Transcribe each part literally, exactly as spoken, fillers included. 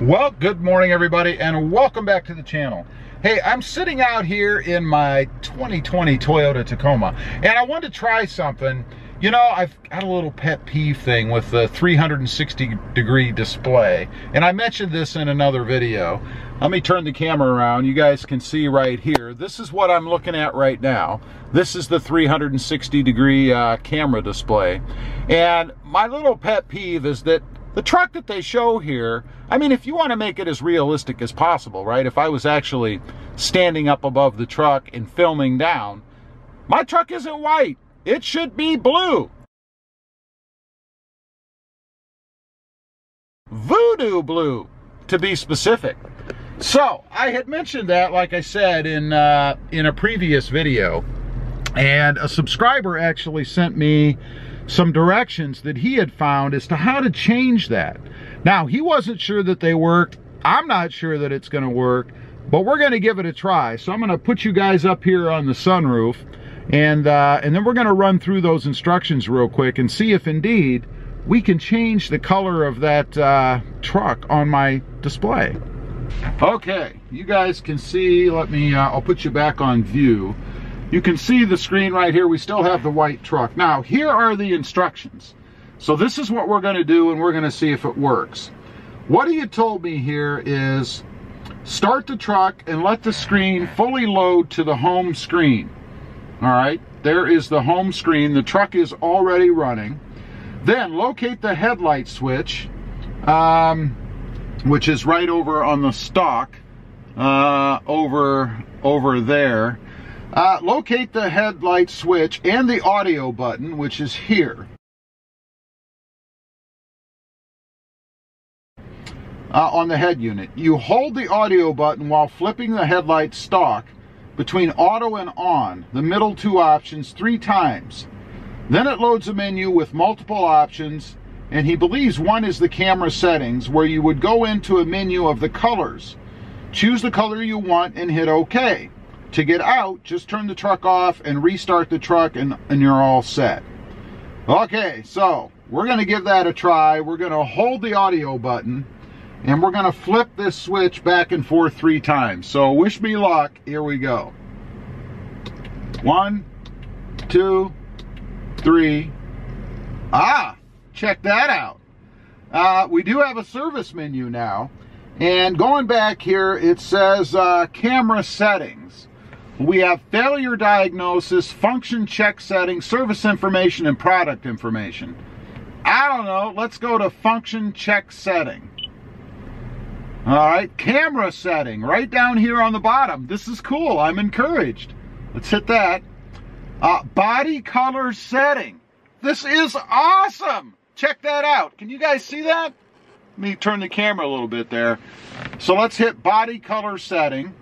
Well, good morning everybody and welcome back to the channel. Hey, I'm sitting out here in my twenty twenty Toyota Tacoma and I wanted to try something. You know, I've got a little pet peeve thing with the three sixty degree display, and I mentioned this in another video. Let me turn the camera around. You guys can see right here. This is what I'm looking at right now. This is the three sixty degree uh, camera display, and my little pet peeve is that the truck that they show here, I mean, if you want to make it as realistic as possible, right? If I was actually standing up above the truck and filming down, my truck isn't white. It should be blue. Voodoo blue, to be specific. So, I had mentioned that, like I said, in, uh, in a previous video, and a subscriber actually sent me some directions that he had found as to how to change that. Now, he wasn't sure that they worked. I'm not sure that it's gonna work, but we're gonna give it a try. So I'm gonna put you guys up here on the sunroof, and, uh, and then we're gonna run through those instructions real quick and see if indeed we can change the color of that uh, truck on my display. Okay, you guys can see, let me, uh, I'll put you back on view. You can see the screen right here. We still have the white truck. Now, here are the instructions. So this is what we're gonna do, and we're gonna see if it works. What he had told me here is start the truck and let the screen fully load to the home screen. All right, there is the home screen. The truck is already running. Then locate the headlight switch, um, which is right over on the stock, uh, over, over there. Uh, locate the headlight switch and the audio button, which is here. Uh, on the head unit. You hold the audio button while flipping the headlight stalk between auto and on, the middle two options, three times. Then it loads a menu with multiple options, and he believes one is the camera settings, where you would go into a menu of the colors. Choose the color you want and hit OK. To get out, just turn the truck off and restart the truck, and, and you're all set. Okay, so we're going to give that a try. We're going to hold the audio button, and we're going to flip this switch back and forth three times. So wish me luck. Here we go. One, two, three. Ah, check that out. Uh, we do have a service menu now. And going back here, it says uh, camera settings. We have failure diagnosis, function check settings, service information, and product information. I don't know, let's go to function check setting. All right, camera setting, right down here on the bottom. This is cool, I'm encouraged. Let's hit that. Uh, body color setting. This is awesome. Check that out. Can you guys see that? Let me turn the camera a little bit there. So let's hit body color setting.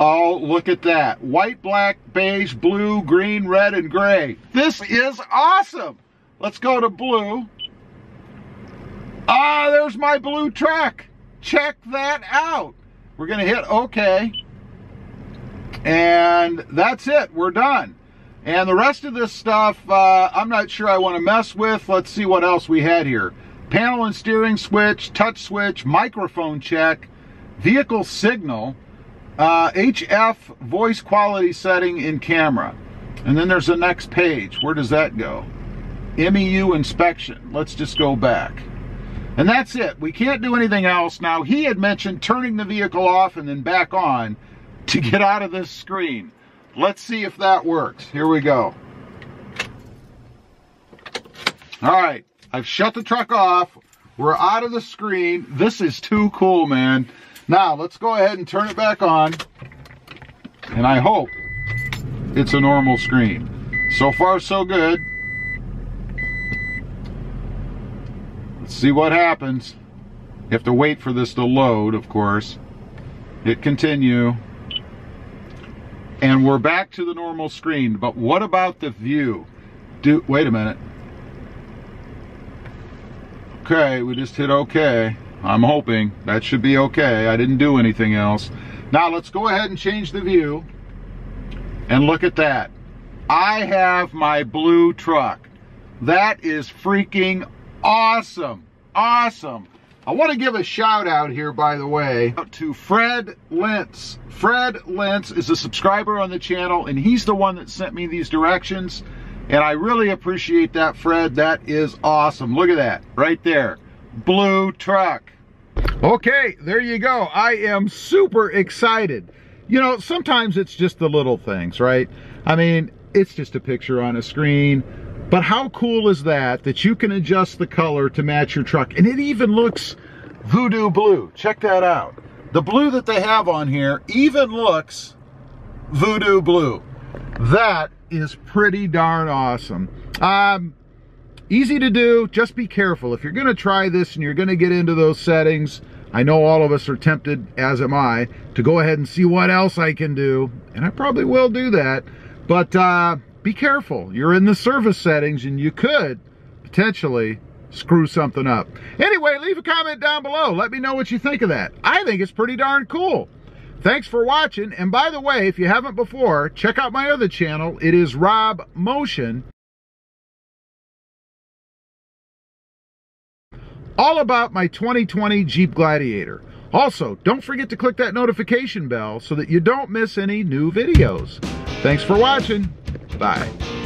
Oh, look at that. White, black, beige, blue, green, red, and gray. This is awesome. Let's go to blue. Ah, there's my blue truck. Check that out. We're going to hit OK. And that's it. We're done. And the rest of this stuff, uh, I'm not sure I want to mess with. Let's see what else we had here. Panel and steering switch, touch switch, microphone check, vehicle signal, Uh, H F voice quality setting in camera. And then there's the next page. Where does that go? M E U inspection. Let's just go back. And that's it. We can't do anything else. Now, he had mentioned turning the vehicle off and then back on to get out of this screen. Let's see if that works. Here we go. All right. I've shut the truck off. We're out of the screen. This is too cool, man. Now, let's go ahead and turn it back on, and I hope it's a normal screen. So far, so good. Let's see what happens. You have to wait for this to load, of course. Hit continue. And we're back to the normal screen, but what about the view? Do, wait a minute. Okay, we just hit OK. I'm hoping that should be okay. I didn't do anything else. Now let's go ahead and change the view. And look at that. I have my blue truck. That is freaking awesome. Awesome. I want to give a shout out here, by the way, to Fred Lentz. Fred Lentz is a subscriber on the channel, and he's the one that sent me these directions. And I really appreciate that, Fred. That is awesome. Look at that right there. Blue truck. Okay, there you go. I am super excited. You know, sometimes it's just the little things, right? I mean, it's just a picture on a screen. But how cool is that, that you can adjust the color to match your truck? And it even looks Voodoo blue. Check that out. The blue that they have on here even looks Voodoo blue. That is pretty darn awesome. Um, easy to do. Just be careful. If you're going to try this and you're going to get into those settings, I know all of us are tempted, as am I, to go ahead and see what else I can do. And I probably will do that. But, uh... be careful. You're in the service settings and you could potentially screw something up. Anyway, leave a comment down below. Let me know what you think of that. I think it's pretty darn cool. Thanks for watching. And by the way, if you haven't before, check out my other channel. It is Rob Motion. All about my twenty twenty Jeep Gladiator. Also, don't forget to click that notification bell so that you don't miss any new videos. Thanks for watching. Bye.